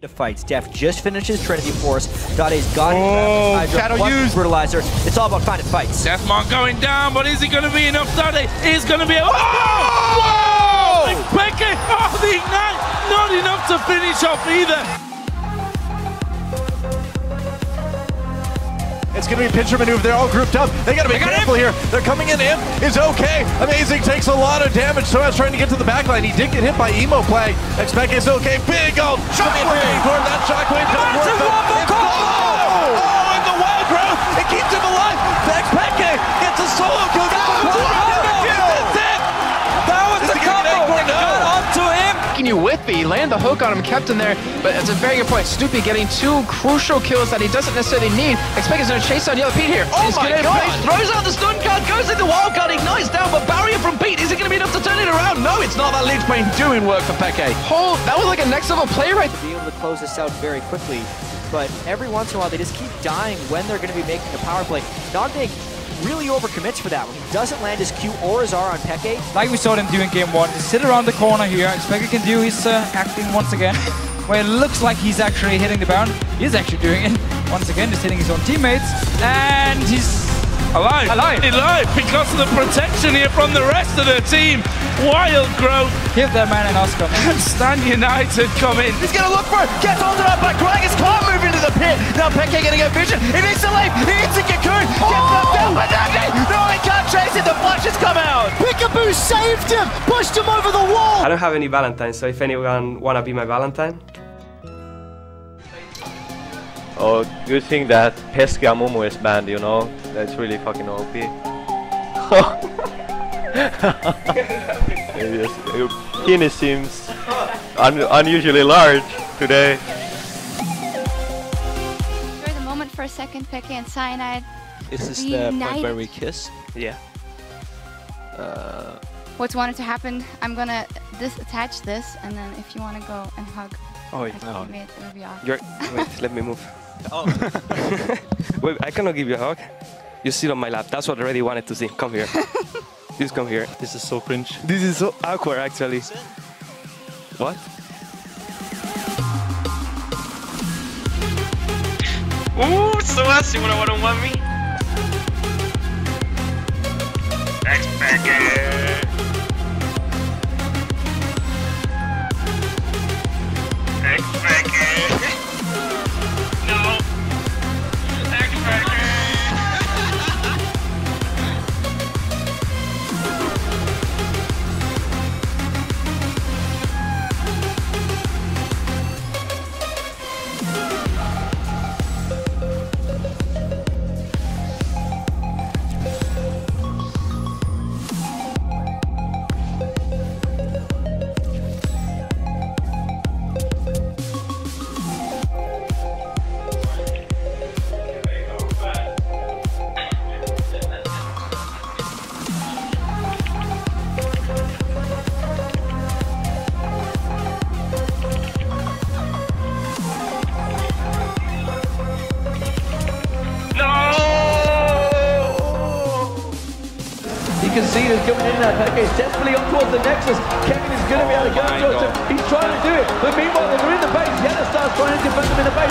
To fights. Def just finishes Trinity Force. Dade's got his Shadow used. Brutalizer. It's all about finding fights. Deathmark going down, but is it going to be enough? Dade is going to be. Oh! Whoa! xPeke! Oh, the ignite! Not enough to finish off either. It's going to be a pincher maneuver. They're all grouped up. They got to be careful here. They're coming in. Imp is okay. Amazing takes a lot of damage. Soaz trying to get to the back line. He did get hit by Emo Plague. xPeke is okay. Big old shockwave. That shockwave doesn't work. Oh, and the wild growth. It keeps him alive. xPeke gets a solo kill. That's it. That was the combo. They got onto him. You with me, land the hook on him, kept him there. But it's a very good point. Snoopy getting two crucial kills that he doesn't necessarily need. xPeke is going to chase down Yellow Pete here. Oh he's my god! Face, throws out the stun card, goes in the wild card, ignites down, but barrier from Pete. Is it going to be enough to turn it around? No, it's not. That Lich Bane doing work for xPeke. Oh, that was like a next level play right there. Be able to close this out very quickly, but every once in a while they just keep dying when they're going to be making the power play. Dade really overcommits for that one. He doesn't land his Q or his R on xPeke. Like we saw them do in game one, just sit around the corner here. xPeke can do his acting once again, where it looks like he's actually hitting the bound. He's actually doing it. Once again, just hitting his own teammates. And he's alive. Alive because of the protection here from the rest of the team. Wild growth. Give that man an Oscar. And Stan United come in. He's going to look for it. Gets holded up by Gragas. Can't move into the pit. Now xPeke going to get vision. He needs to leave. He needs to get cocoon. No, he can't chase it. The flash has come out. Peekaboo saved him. Pushed him over the wall. I don't have any Valentine, so if anyone want to be my Valentine. Oh, good thing that pesky Amumu is banned, you know. That's really fucking OP. Your penis seems unusually large today. Enjoy the moment for a second, xPeke and Cyanide. Is this the point where we kiss? Yeah. What's wanted to happen, I'm gonna disattach this, and then if you want to go and hug. Oh, wait, no. Wait, let me move. Oh. Wait, I cannot give you a hug. You sit on my lap. That's what I really wanted to see. Come here. Please come here. This is so cringe. This is so awkward, actually. What? Ooh, Soaz, you wanna 1-on-1 me? xPeke! You can see it coming in now. xPeke is desperately up towards the Nexus. Kevin is going to be able to go towards him. He's trying to do it. But meanwhile, they're in the base. Yana starts trying to defend him in the base.